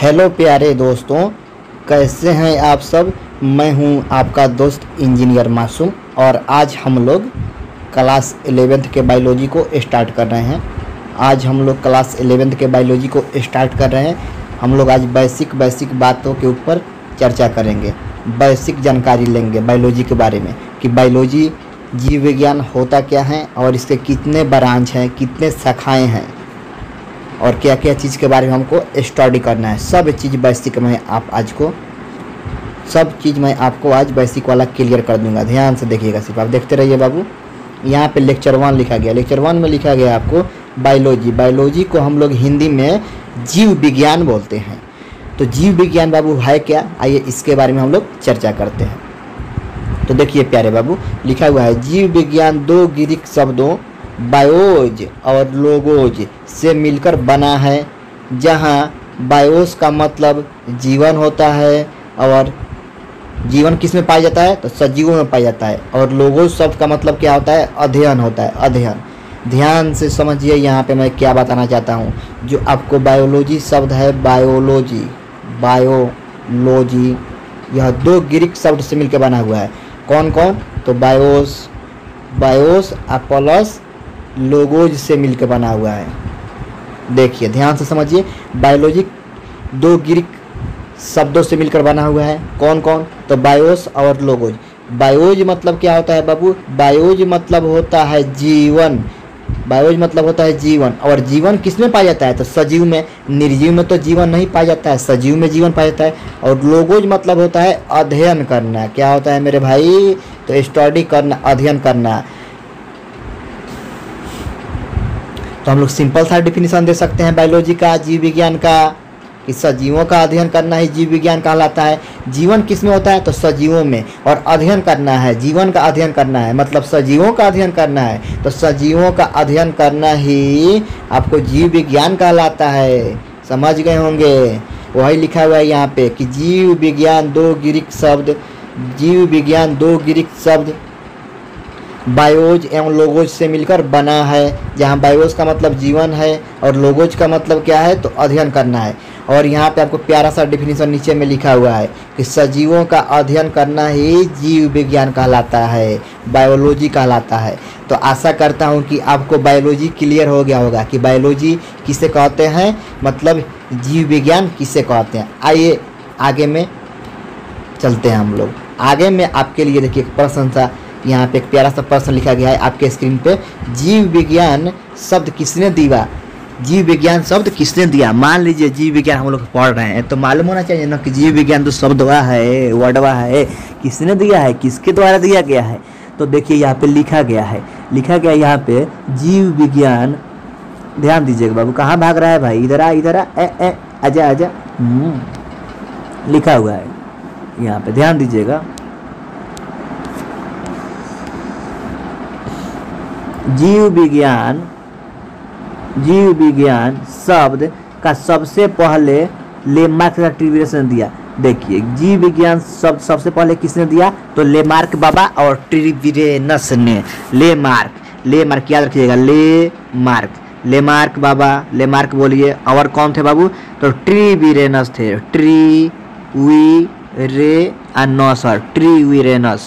Hello प्यारे दोस्तों, कैसे हैं आप सब। मैं हूं आपका दोस्त इंजीनियर मासूम और आज हम लोग क्लास 11th के बायोलॉजी को स्टार्ट कर रहे हैं। हम लोग आज बेसिक बातों के ऊपर चर्चा करेंगे, बेसिक जानकारी लेंगे बायोलॉजी के बारे में कि बायोलॉजी जीव विज्ञान होता क्या है और इसके कितने ब्रांच हैं, कितने शाखाएँ हैं और क्या क्या चीज़ के बारे में हमको स्टडी करना है। सब चीज़ बेसिक में मैं आपको आज बेसिक वाला क्लियर कर दूंगा। ध्यान से देखिएगा, सिर्फ आप देखते रहिए बाबू। यहाँ पे लेक्चर 1 लिखा गया, लेक्चर 1 में लिखा गया आपको बायोलॉजी को हम लोग हिंदी में जीव विज्ञान बोलते हैं। तो जीव विज्ञान बाबू है क्या, आइए इसके बारे में हम लोग चर्चा करते हैं। तो देखिए प्यारे बाबू, लिखा हुआ है जीव विज्ञान दो ग्रीक शब्दों बायोज और लोगोज से मिलकर बना है, जहाँ बायोस का मतलब जीवन होता है और जीवन किस में पाया जाता है तो सजीवों में पाया जाता है, और लोगोस शब्द का मतलब क्या होता है, अध्ययन होता है, अध्ययन। ध्यान से समझिए यहाँ पे मैं क्या बताना चाहता हूँ। जो आपको बायोलॉजी शब्द है, बायोलॉजी यह दो ग्रीक शब्द से मिलकर बना हुआ है। कौन कौन, तो बायोस प्लस लोगोज से मिलकर बना हुआ है। देखिए ध्यान से समझिए, बायोलॉजी दो ग्रीक शब्दों से मिलकर बना हुआ है। कौन कौन, तो बायोस और लोगोज। बायोज मतलब क्या होता है बाबू, बायोज मतलब होता है जीवन, बायोज मतलब होता है जीवन, और जीवन किस में पाया जाता है तो सजीव में। निर्जीव में तो जीवन नहीं पाया जाता है, सजीव में जीवन पाया जाता है। और लोगोज मतलब होता है अध्ययन करना। क्या होता है मेरे भाई, तो स्टडी करना, अध्ययन करना। तो हम लोग सिंपल सा डिफिनीशन दे सकते हैं बायोलॉजी का, जीव विज्ञान का, कि सजीवों का अध्ययन करना ही जीव विज्ञान कहलाता है। जीवन किस में होता है तो सजीवों में, और अध्ययन करना है, जीवन का अध्ययन करना है मतलब सजीवों का अध्ययन करना है। तो सजीवों का अध्ययन करना ही आपको जीव विज्ञान कहलाता है, समझ गए होंगे। वही लिखा हुआ है यहाँ पे कि जीव विज्ञान दो ग्रीक शब्द बायोज एवं लोगोज से मिलकर बना है, जहाँ बायोज का मतलब जीवन है और लोगोज का मतलब क्या है तो अध्ययन करना है। और यहाँ पे आपको प्यारा सा डिफिनीशन नीचे में लिखा हुआ है कि सजीवों का अध्ययन करना ही जीव विज्ञान कहलाता है, बायोलॉजी कहलाता है। तो आशा करता हूँ कि आपको बायोलॉजी क्लियर हो गया होगा कि बायोलॉजी किसे कहते हैं, मतलब जीव विज्ञान किसे कहते हैं। आइए आगे में चलते हैं हम लोग। आगे में आपके लिए देखिए प्रश्न था, यहाँ पे एक प्यारा सा प्रश्न लिखा गया है आपके स्क्रीन पे, जीव विज्ञान शब्द किसने दिया, जीव विज्ञान शब्द किसने दिया। मान लीजिए जीव विज्ञान हम लोग पढ़ रहे हैं तो मालूम होना चाहिए ना कि जीव विज्ञान तो शब्द हुआ है, वर्डवा है, किसने दिया है, किसके द्वारा दिया गया है। तो देखिए यहाँ पे लिखा गया यहाँ पे जीव विज्ञान। ध्यान दीजिएगा बाबू, कहाँ भाग रहा है भाई, इधर आ, आजा लिखा हुआ है यहाँ पे, ध्यान दीजिएगा। जीव विज्ञान शब्द का सबसे पहले लेमार्क तथा ट्रेविरस ने दिया। देखिए जीव विज्ञान शब्द सबसे पहले किसने दिया तो लेमार्क बाबा और ट्रेविरनस ने। लेमार्क याद रखिएगा, लेमार्क बाबा, लेमार्क बोलिए। और कौन थे बाबू, तो ट्रेविरनस थे, ट्रेविरनस।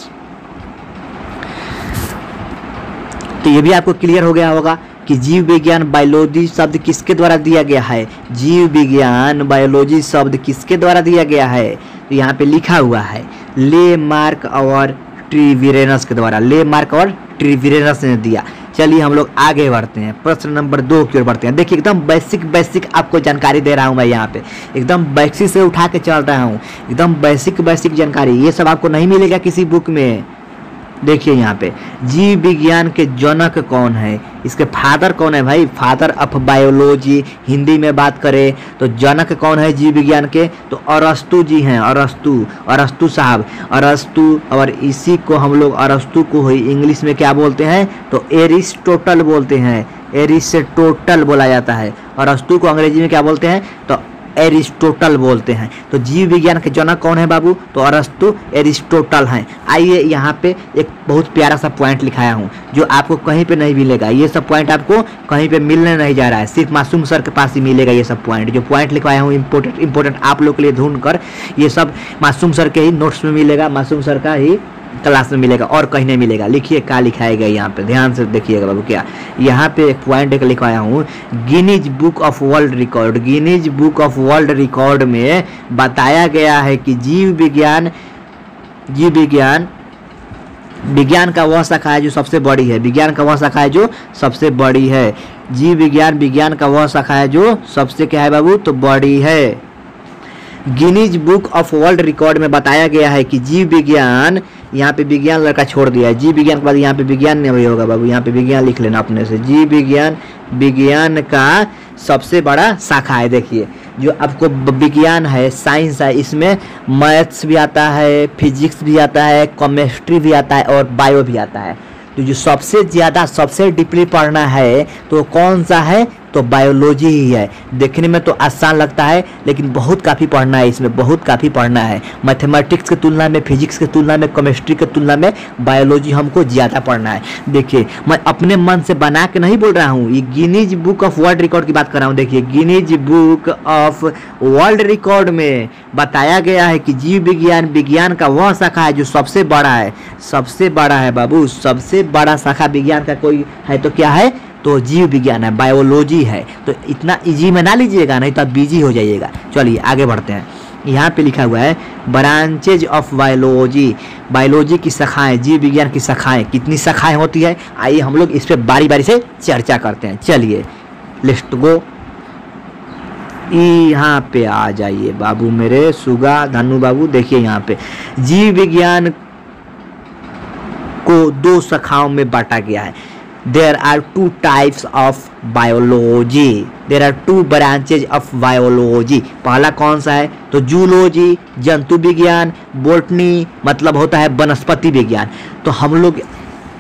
तो ये भी आपको क्लियर हो गया होगा कि जीव विज्ञान बायोलॉजी शब्द किसके द्वारा दिया गया है, जीव विज्ञान बायोलॉजी शब्द किसके द्वारा दिया गया है। तो यहाँ पे लिखा हुआ है लेमार्क और ट्रेविरनस के द्वारा, लेमार्क और ट्रेविरनस ने दिया। चलिए हम लोग आगे बढ़ते हैं, प्रश्न नंबर 2 की ओर बढ़ते हैं। देखिए एकदम बेसिक आपको जानकारी दे रहा हूँ मैं, यहाँ पे एकदम बेसिक से उठा के चल रहा हूँ, एकदम बेसिक जानकारी। ये सब आपको नहीं मिलेगा किसी बुक में। देखिए यहाँ पे जीव विज्ञान के जनक कौन है, इसके फादर कौन है भाई, फादर ऑफ बायोलॉजी। हिंदी में बात करें तो जनक कौन है जीव विज्ञान के, तो अरस्तु जी हैं, अरस्तु साहब। और इसी को हम लोग अरस्तु को ही इंग्लिश में क्या बोलते हैं तो एरिस्टोटल बोलते हैं, एरिस्टोटल बोला जाता है। अरस्तु को अंग्रेजी में क्या बोलते हैं तो एरिस्टोटल बोलते हैं। तो जीव विज्ञान के जनक कौन है बाबू? तो अरस्तु एरिस्टोटल हैं। आइए यहाँ पे एक बहुत प्यारा सा पॉइंट लिखाया हूँ जो आपको कहीं पे नहीं मिलेगा। ये सब पॉइंट आपको कहीं पे मिलने नहीं जा रहा है, सिर्फ मासूम सर के पास ही मिलेगा। ये सब पॉइंट जो पॉइंट लिखवाया हूँ इम्पोर्टेंट आप लोग के लिए ढूंढ कर, ये सब मासूम सर के ही नोट्स में मिलेगा, मासूम सर का ही क्लास में मिलेगा और कहीं नहीं मिलेगा। लिखिए क्या लिखाया गया यहाँ पे, ध्यान से देखिएगा बाबू। क्या यहाँ पे एक पॉइंट एक लिखवाया हूँ, Guinness book of world record. Guinness book of world record में बताया गया है कि जीव विज्ञान का वह शाखा है जो सबसे बड़ी है। विज्ञान का वह शाखा है जो सबसे बड़ी है। जीव विज्ञान विज्ञान का वह शाखा है जो सबसे क्या है बाबू? तो बड़ी है। Guinness book of world record में बताया गया है कि जीव विज्ञान, यहाँ पे विज्ञान लड़का छोड़ दिया है, जीव विज्ञान के बाद यहाँ पे विज्ञान नहीं भी होगा बाबू, यहाँ पे विज्ञान लिख लेना अपने से। जीव विज्ञान विज्ञान का सबसे बड़ा शाखा है। देखिए जो आपको विज्ञान है, साइंस है, इसमें मैथ्स भी आता है, फिजिक्स भी आता है, केमिस्ट्री भी आता है और बायो भी आता है। तो जो सबसे ज़्यादा सबसे डीपली पढ़ना है तो कौन सा है? तो बायोलॉजी ही है। देखने में तो आसान लगता है लेकिन बहुत काफ़ी पढ़ना है, इसमें बहुत काफ़ी पढ़ना है। मैथमेटिक्स की तुलना में, फिजिक्स की तुलना में, केमिस्ट्री की तुलना में बायोलॉजी हमको ज़्यादा पढ़ना है। देखिए मैं अपने मन से बना के नहीं बोल रहा हूँ, ये Guinness book of world record की बात कर रहा हूँ। देखिए Guinness book of world record में बताया गया है कि जीव विज्ञान विज्ञान का वह शाखा है जो सबसे बड़ा है। सबसे बड़ा है बाबू, सबसे बड़ा शाखा विज्ञान का कोई है तो क्या है? तो जीव विज्ञान है, बायोलॉजी है। तो इतना इजी में ना लीजिएगा, नहीं तो आप बिजी हो जाइएगा। चलिए आगे बढ़ते हैं। यहाँ पे लिखा हुआ है ब्रांचेज ऑफ बायोलॉजी, बायोलॉजी की शाखाएं, जीव विज्ञान की शाखाएं, कितनी शाखाएं होती है? आइए हम लोग इस पर बारी बारी से चर्चा करते हैं। चलिए लिस्ट गो, यहाँ पे आ जाइए बाबू मेरे, सुगा धनु बाबू। देखिए यहाँ पे जीव विज्ञान को दो शाखाओं में बांटा गया है। There are two types of biology. There are two branches of biology. पहला कौन सा है? तो जूलॉजी, जंतु विज्ञान, बोटनी मतलब होता है वनस्पति विज्ञान। तो हम लोग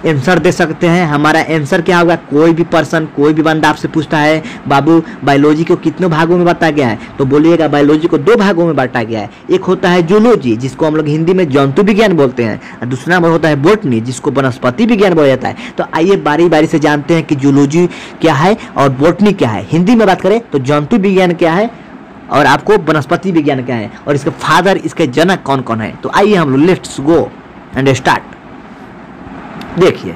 आंसर दे सकते हैं। हमारा आंसर क्या होगा? कोई भी पर्सन, कोई भी बंदा आपसे पूछता है बाबू बायोलॉजी को कितने भागों में बांटा गया है, तो बोलिएगा बायोलॉजी को दो भागों में बांटा गया है। एक होता है जूलॉजी जिसको हम लोग हिंदी में जंतु विज्ञान बोलते हैं, दूसरा होता है बोटनी जिसको वनस्पति विज्ञान बोला जाता है। तो आइए बारी बारी से जानते हैं कि जूलॉजी क्या है और बोटनी क्या है। हिंदी में बात करें तो जंतु विज्ञान क्या है और आपको वनस्पति विज्ञान क्या है और इसके फादर, इसके जनक कौन कौन है। तो आइए हम लोग लेट्स गो एंड स्टार्ट। देखिए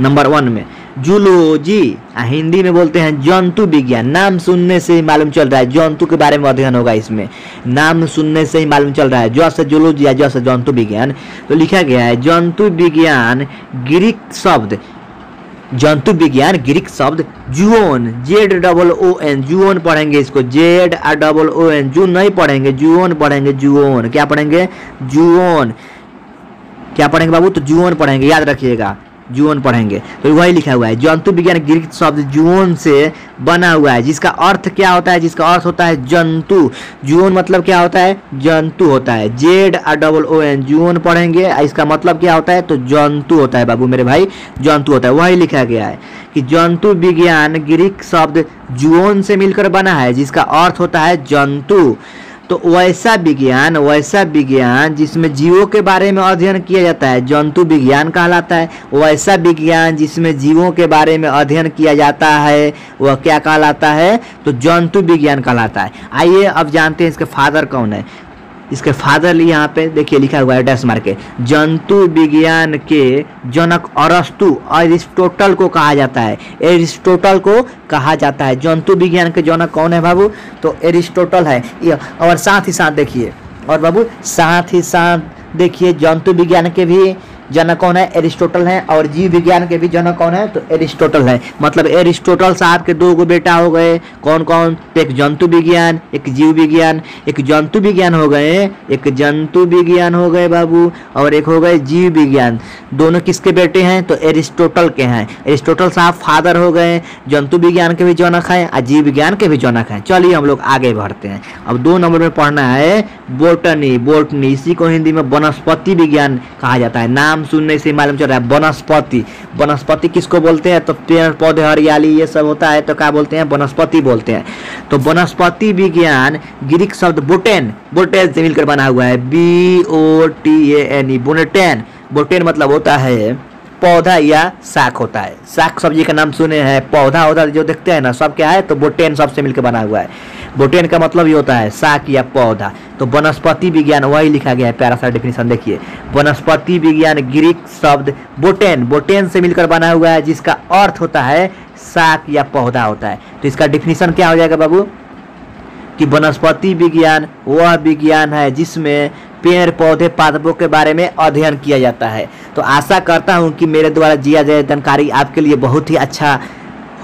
नंबर 1 में जूलॉजी, हिंदी में बोलते हैं जंतु विज्ञान। नाम सुनने से ही मालूम चल रहा है जंतु के बारे में अध्ययन होगा इसमें, नाम सुनने से ही मालूम चल रहा है। ज से जूलॉजी या ज से जंतु विज्ञान। तो लिखा गया है जंतु विज्ञान ग्रीक शब्द, जंतु विज्ञान ग्रीक शब्द जूओन, JOON, जूओन पढ़ेंगे इसको, JOON, जू नहीं पढ़ेंगे, जूओन पढ़ेंगे, जूओन क्या पढ़ेंगे? जूओन क्या पढ़ेंगे बाबू? तो जूओन पढ़ेंगे, याद रखिएगा जूओन पढ़ेंगे। तो वही लिखा हुआ है जंतु विज्ञान ग्रीक शब्द जूओन से बना हुआ है जिसका अर्थ क्या होता है? जिसका अर्थ होता है जंतु। जूओन मतलब क्या होता है? जंतु होता है। JOON जूओन पढ़ेंगे, इसका मतलब क्या होता है? तो जंतु होता है बाबू मेरे भाई, जंतु होता है। वही लिखा गया है कि जंतु विज्ञान ग्रीक शब्द जूओन से मिलकर बना है जिसका अर्थ होता है जंतु। तो वैसा विज्ञान, वैसा विज्ञान जिसमें जीवों के बारे में अध्ययन किया जाता है जंतु विज्ञान कहलाता है। वैसा विज्ञान जिसमें जीवों के बारे में अध्ययन किया जाता है वह क्या कहलाता है? तो जंतु विज्ञान कहलाता है। आइए अब जानते हैं इसके फादर कौन है। इसके फादर यहाँ पे देखिए लिखा हुआ है डैश मार्क के, जंतु विज्ञान के जनक अरस्तु, एरिस्टोटल को कहा जाता है, एरिस्टोटल को कहा जाता है। जंतु विज्ञान के जनक कौन है बाबू? तो एरिस्टोटल है। और साथ ही साथ देखिए, और बाबू साथ ही साथ देखिए जंतु विज्ञान के भी जनक कौन है? एरिस्टोटल है। और जीव विज्ञान के भी जनक कौन है? तो एरिस्टोटल है। मतलब एरिस्टोटल साहब के 2 बेटा हो गए, कौन कौन? तो एक जंतु विज्ञान, एक जीव विज्ञान, एक जंतु विज्ञान हो गए, एक जंतु विज्ञान हो गए बाबू और एक हो गए जीव विज्ञान। दोनों किसके बेटे हैं? तो एरिस्टोटल के हैं। एरिस्टोटल साहब फादर हो गए, जंतु विज्ञान के भी जनक हैं और जीव विज्ञान के भी जनक हैं। चलिए हम लोग आगे बढ़ते हैं। अब 2 नंबर में पढ़ना है बोटनी। बोटनी इसी को हिंदी में वनस्पति विज्ञान कहा जाता है, नाम नाम सुनने से मालूम चल रहा है वनस्पति। वनस्पति किसको बोलते हैं? तो पेड़ पौधे हरियाली ये सब होता है तो क्या बोलते हैं? वनस्पति बोलते हैं। तो वनस्पति विज्ञान ग्रीक शब्द बोटेन, बोटेन से मिलकर बना हुआ है, BOTAN, बोटेन। बोटेन मतलब होता है पौधा या साख होता है। साख सब्जी का नाम सुने हैं, पौधा होता है जो देखते हैं ना सब क्या है, तो बोटेन सबसे मिलकर बना हुआ है। बोटेन का मतलब ये होता है साख या पौधा। तो वनस्पति विज्ञान वही लिखा गया है, प्यारा सा डेफिनेशन देखिए, वनस्पति विज्ञान ग्रीक शब्द बोटेन, बोटेन से मिलकर बना हुआ है जिसका अर्थ होता है साख या पौधा होता है। तो इसका डेफिनेशन क्या हो जाएगा बाबू कि वनस्पति विज्ञान वह विज्ञान है जिसमें पेड़ पौधे पादपों के बारे में अध्ययन किया जाता है। तो आशा करता हूँ कि मेरे द्वारा दिया गया जानकारी आपके लिए बहुत ही अच्छा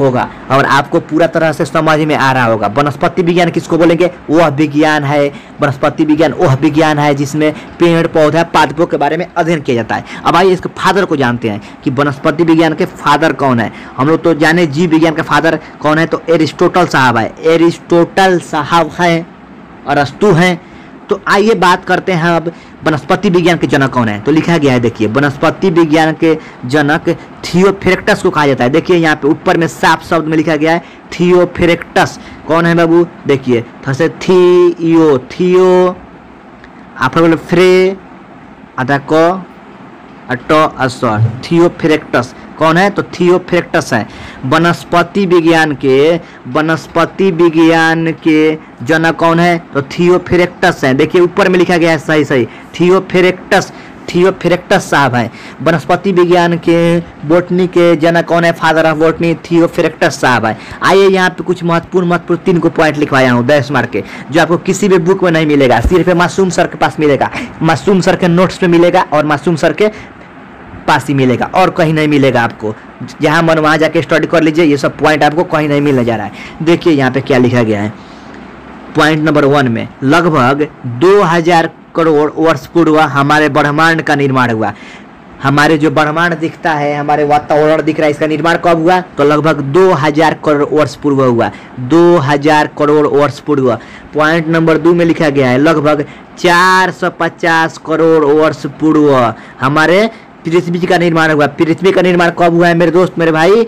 होगा और आपको पूरा तरह से समझ में आ रहा होगा। वनस्पति विज्ञान किसको बोलेंगे? वह विज्ञान है, वनस्पति विज्ञान वह विज्ञान है जिसमें पेड़ पौधा पादपों के बारे में अध्ययन किया जाता है। अब आइए इसके फादर को जानते हैं कि वनस्पति विज्ञान के फादर कौन है। हम लोग तो जाने जीव विज्ञान के फादर कौन है, तो एरिस्टोटल साहब है, एरिस्टोटल साहब हैं, अरस्तु हैं। तो आइए बात करते हैं अब वनस्पति विज्ञान के जनक कौन है। तो लिखा गया है देखिए, वनस्पति विज्ञान के जनक थियोफ्रैक्टस को कहा जाता है। देखिए यहाँ पे ऊपर में साफ शब्द में लिखा गया है थियोफ्रैक्टस। कौन है बाबू? देखिए थसे थियो, थियो आप लोग फ्रे आधा को थियोफ्रैक्टस कौन है? तो थियोफ्रैक्टस है वनस्पति विज्ञान के जनक कौन है? तो थियोफ्रैक्टस है। देखिए ऊपर में लिखा गया है सही सही थियोफ्रैक्टस, थियोफ्रैक्टस साहब है। वनस्पति विज्ञान के बोटनी के जनक कौन है? फादर ऑफ बोटनी थियोफ्रैक्टस साहब है। आइए यहाँ पे कुछ महत्वपूर्ण 3 पॉइंट लिखवाया हूँ 10 मार्क के, जो आपको किसी भी बुक में नहीं मिलेगा, सिर्फ मासूम सर के पास मिलेगा, मासूम सर के नोट्स में मिलेगा और मासूम सर के पास ही मिलेगा और कहीं नहीं मिलेगा। आपको जहाँ मन वहाँ जाके स्टडी कर लीजिए, ये सब पॉइंट आपको कहीं नहीं मिलने जा रहा है। देखिए यहाँ पे क्या लिखा गया है पॉइंट नंबर 1 में, लगभग 2000 करोड़ वर्ष पूर्व हमारे ब्रह्मांड का निर्माण हुआ। हमारे जो ब्रह्मांड दिखता है, हमारे वातावरण दिख रहा है, इसका निर्माण कब हुआ? तो लगभग 2000 करोड़ वर्ष पूर्व हुआ, 2000 करोड़ वर्ष पूर्व। पॉइंट नंबर 2 में लिखा गया है लगभग 450 करोड़ वर्ष पूर्व हमारे पृथ्वी का निर्माण हुआ। पृथ्वी का निर्माण कब हुआ है मेरे दोस्त मेरे भाई?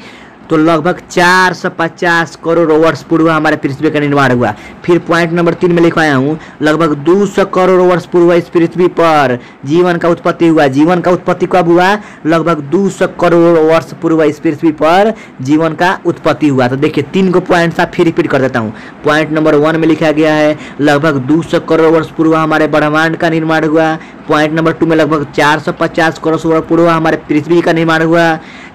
तो लगभग 450 करोड़ वर्ष पूर्व हमारे पृथ्वी का निर्माण हुआ। फिर पॉइंट नंबर 3 में लिखवाया हूँ, लगभग 200 करोड़ वर्ष पूर्व इस पृथ्वी पर जीवन का उत्पत्ति हुआ। जीवन का उत्पत्ति कब हुआ? लगभग 200 करोड़ वर्ष पूर्व इस पृथ्वी पर जीवन का उत्पत्ति हुआ। तो देखिए 3 पॉइंट सा फिर रिपीट कर देता हूँ। पॉइंट नंबर 1 में लिखा गया है लगभग 200 करोड़ वर्ष पूर्व हमारे ब्रह्मांड का निर्माण हुआ। पॉइंट नंबर 2 में लगभग 450 करोड़ वर्ष पूर्व हमारे पृथ्वी का निर्माण हुआ।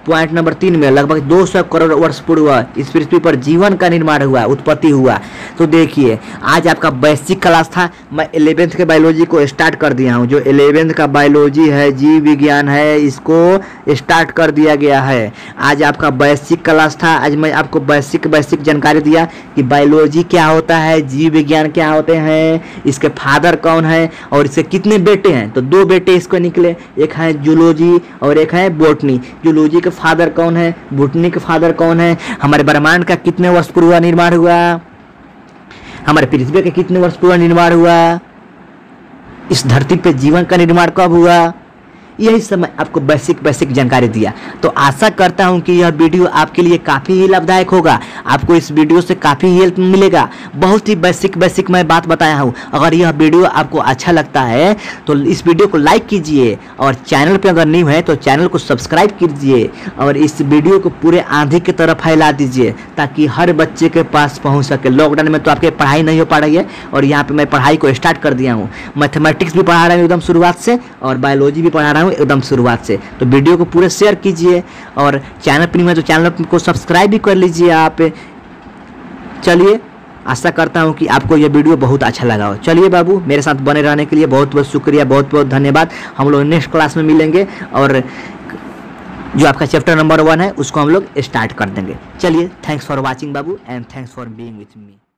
पॉइंट नंबर 3 में लगभग 200 करोड़ वर्ष पूर्व इस पृथ्वी पर जीवन का निर्माण हुआ, उत्पत्ति हुआ। तो देखिए आज आपका बेसिक क्लास था, मैं 11th के बायोलॉजी को स्टार्ट कर दिया हूँ। जो 11th का बायोलॉजी है, जीव विज्ञान है, इसको स्टार्ट कर दिया गया है। आज आपका बेसिक क्लास था, आज मैं आपको बेसिक जानकारी दिया कि बायोलॉजी क्या होता है, जीव विज्ञान क्या होते हैं, इसके फादर कौन है और इसके कितने बेटे हैं। तो 2 बेटे इसको निकले, एक है जूलॉजी और एक है बोटनी। जूलॉजी के फादर कौन है? बोटनी के फादर कौन है? हमारे ब्रह्मांड का कितने वर्ष पूर्व निर्माण हुआ? हमारे पृथ्वी का कितने वर्ष पूर्व निर्माण हुआ? इस धरती पे जीवन का निर्माण कब हुआ? यही समय आपको बेसिक जानकारी दिया। तो आशा करता हूं कि यह वीडियो आपके लिए काफ़ी ही लाभदायक होगा, आपको इस वीडियो से काफ़ी हेल्प मिलेगा। बहुत ही बेसिक मैं बात बताया हूं। अगर यह वीडियो आपको अच्छा लगता है तो इस वीडियो को लाइक कीजिए और चैनल पर अगर न्यू है तो चैनल को सब्सक्राइब कीजिए और इस वीडियो को पूरे आंधी की तरफ फैला दीजिए ताकि हर बच्चे के पास पहुँच सके। लॉकडाउन में तो आपकी पढ़ाई नहीं हो पा रही है और यहाँ पर मैं पढ़ाई को स्टार्ट कर दिया हूँ। मैथमेटिक्स भी पढ़ा रहा हूँ एकदम शुरुआत से और बायोलॉजी भी पढ़ा रहा हूँ एकदम शुरुआत से। तो वीडियो को पूरे शेयर कीजिए और चैनल पर में तो चैनल को सब्सक्राइब भी कर लीजिए आप। चलिए आशा करता हूं कि आपको यह वीडियो बहुत अच्छा लगा हो। चलिए बाबू मेरे साथ बने रहने के लिए बहुत शुक्रिया, बहुत धन्यवाद। हम लोग नेक्स्ट क्लास में मिलेंगे और जो आपका चैप्टर नंबर 1 है उसको हम लोग स्टार्ट कर देंगे। चलिए थैंक्स फॉर वॉचिंग बाबू and thanks for being with me.